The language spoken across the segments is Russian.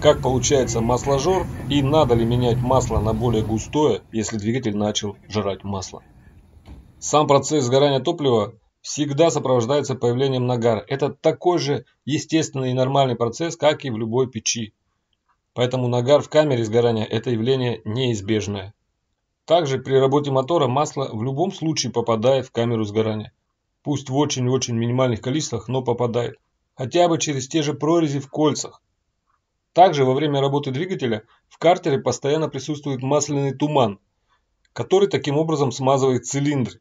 Как получается масложор и надо ли менять масло на более густое, если двигатель начал жрать масло. Сам процесс сгорания топлива всегда сопровождается появлением нагара. Это такой же естественный и нормальный процесс, как и в любой печи. Поэтому нагар в камере сгорания – это явление неизбежное. Также при работе мотора масло в любом случае попадает в камеру сгорания. Пусть в очень-очень минимальных количествах, но попадает. Хотя бы через те же прорези в кольцах. Также во время работы двигателя в картере постоянно присутствует масляный туман, который таким образом смазывает цилиндр.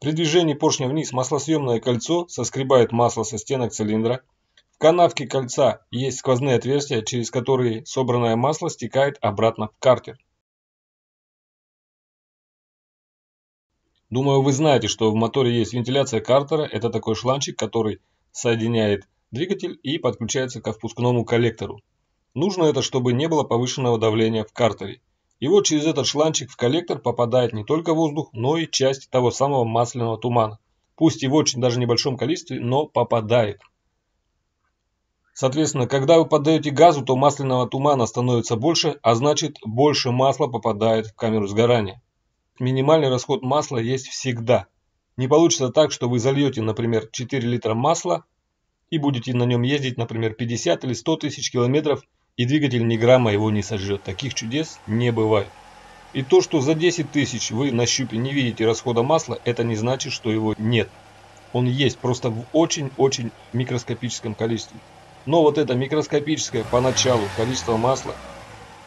При движении поршня вниз маслосъемное кольцо соскребает масло со стенок цилиндра. В канавке кольца есть сквозные отверстия, через которые собранное масло стекает обратно в картер. Думаю, вы знаете, что в моторе есть вентиляция картера. Это такой шланчик, который соединяет двигатель и подключается ко впускному коллектору. Нужно это, чтобы не было повышенного давления в картере. И вот через этот шланчик в коллектор попадает не только воздух, но и часть того самого масляного тумана. Пусть и в очень даже небольшом количестве, но попадает. Соответственно, когда вы подаете газу, то масляного тумана становится больше, а значит больше масла попадает в камеру сгорания. Минимальный расход масла есть всегда. Не получится так, что вы зальете, например, 4 литра масла и будете на нем ездить, например, 50 или 100 тысяч километров, и двигатель ни грамма его не сожрет. Таких чудес не бывает. И то, что за 10 тысяч вы на щупе не видите расхода масла, это не значит, что его нет. Он есть, просто в очень-очень микроскопическом количестве. Но вот это микроскопическое поначалу количество масла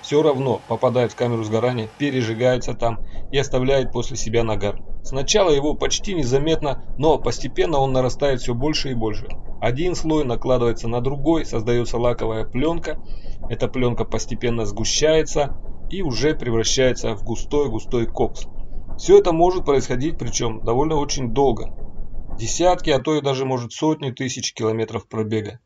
все равно попадает в камеру сгорания, пережигается там и оставляет после себя нагар. Сначала его почти незаметно, но постепенно он нарастает все больше и больше. Один слой накладывается на другой, создается лаковая пленка. Эта пленка постепенно сгущается и уже превращается в густой-густой кокс. Все это может происходить, причем довольно очень долго. Десятки, а то и даже может сотни тысяч километров пробега.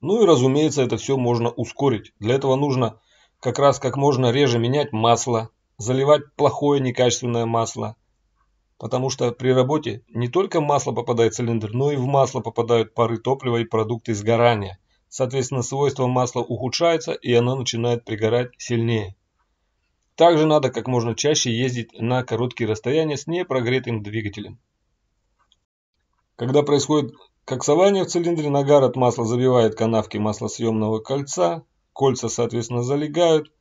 Ну и разумеется, это все можно ускорить. Для этого нужно как раз как можно реже менять масло, заливать плохое некачественное масло. Потому что при работе не только масло попадает в цилиндр, но и в масло попадают пары топлива и продукты сгорания. Соответственно, свойства масла ухудшаются, и оно начинает пригорать сильнее. Также надо как можно чаще ездить на короткие расстояния с непрогретым двигателем. Когда происходит коксование в цилиндре, нагар от масла забивает канавки маслосъемного кольца, кольца, соответственно, залегают,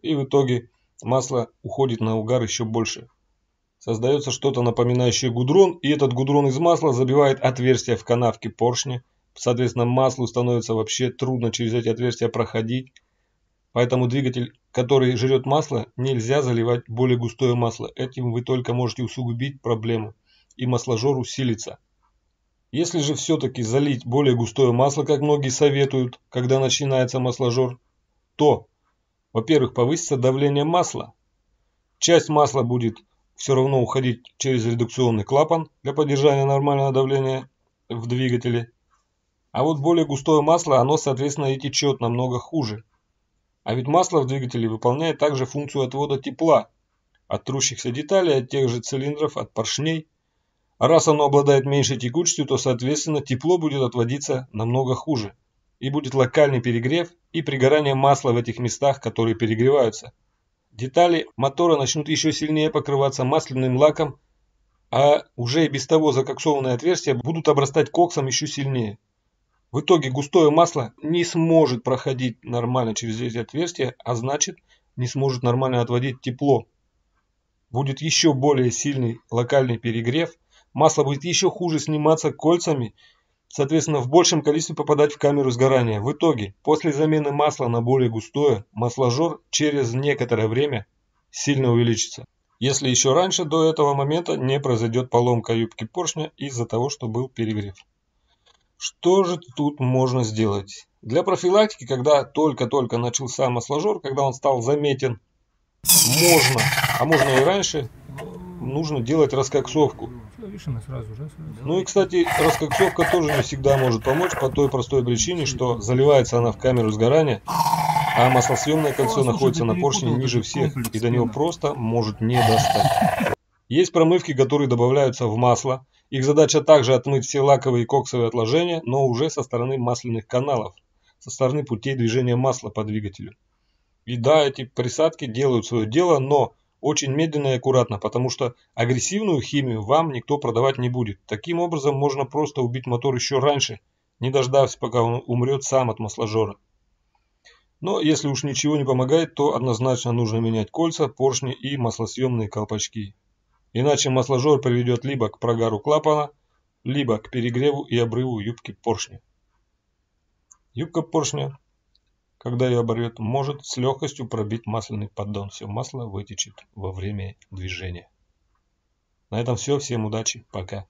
и в итоге масло уходит на угар еще больше. Создается что-то напоминающее гудрон, и этот гудрон из масла забивает отверстия в канавке поршня. Соответственно, маслу становится вообще трудно через эти отверстия проходить. Поэтому двигатель, который жрет масло, нельзя заливать более густое масло. Этим вы только можете усугубить проблему, и масложор усилится. Если же все-таки залить более густое масло, как многие советуют, когда начинается масложор, то, во-первых, повысится давление масла. Часть масла будет все равно уходить через редукционный клапан для поддержания нормального давления в двигателе. А вот более густое масло, оно, соответственно, и течет намного хуже. А ведь масло в двигателе выполняет также функцию отвода тепла от трущихся деталей, от тех же цилиндров, от поршней. А раз оно обладает меньшей текучестью, то, соответственно, тепло будет отводиться намного хуже. И будет локальный перегрев и пригорание масла в этих местах, которые перегреваются. Детали мотора начнут еще сильнее покрываться масляным лаком, а уже и без того закоксованные отверстия будут обрастать коксом еще сильнее. В итоге густое масло не сможет проходить нормально через эти отверстия, а значит не сможет нормально отводить тепло. Будет еще более сильный локальный перегрев, масло будет еще хуже сниматься кольцами, соответственно в большем количестве попадать в камеру сгорания. В итоге, после замены масла на более густое, масложор через некоторое время сильно увеличится. Если еще раньше до этого момента не произойдет поломка юбки поршня из-за того, что был перегрев. Что же тут можно сделать? Для профилактики, когда только-только начался масложор, когда он стал заметен, можно, а можно и раньше, нужно делать раскоксовку. Ну и, кстати, раскоксовка тоже не всегда может помочь по той простой причине, что заливается она в камеру сгорания, а маслосъемное кольцо находится на поршне ниже всех, и до него просто может не достать. Есть промывки, которые добавляются в масло. Их задача также отмыть все лаковые и коксовые отложения, но уже со стороны масляных каналов. со стороны путей движения масла по двигателю. И да, эти присадки делают свое дело, но очень медленно и аккуратно, потому что агрессивную химию вам никто продавать не будет. Таким образом можно просто убить мотор еще раньше, не дождавшись, пока он умрет сам от масложора. Но если уж ничего не помогает, то однозначно нужно менять кольца, поршни и маслосъемные колпачки. Иначе масложор приведет либо к прогару клапана, либо к перегреву и обрыву юбки поршня. Юбка поршня, когда ее оборвет, может с легкостью пробить масляный поддон. Все масло вытечет во время движения. На этом все. Всем удачи. Пока.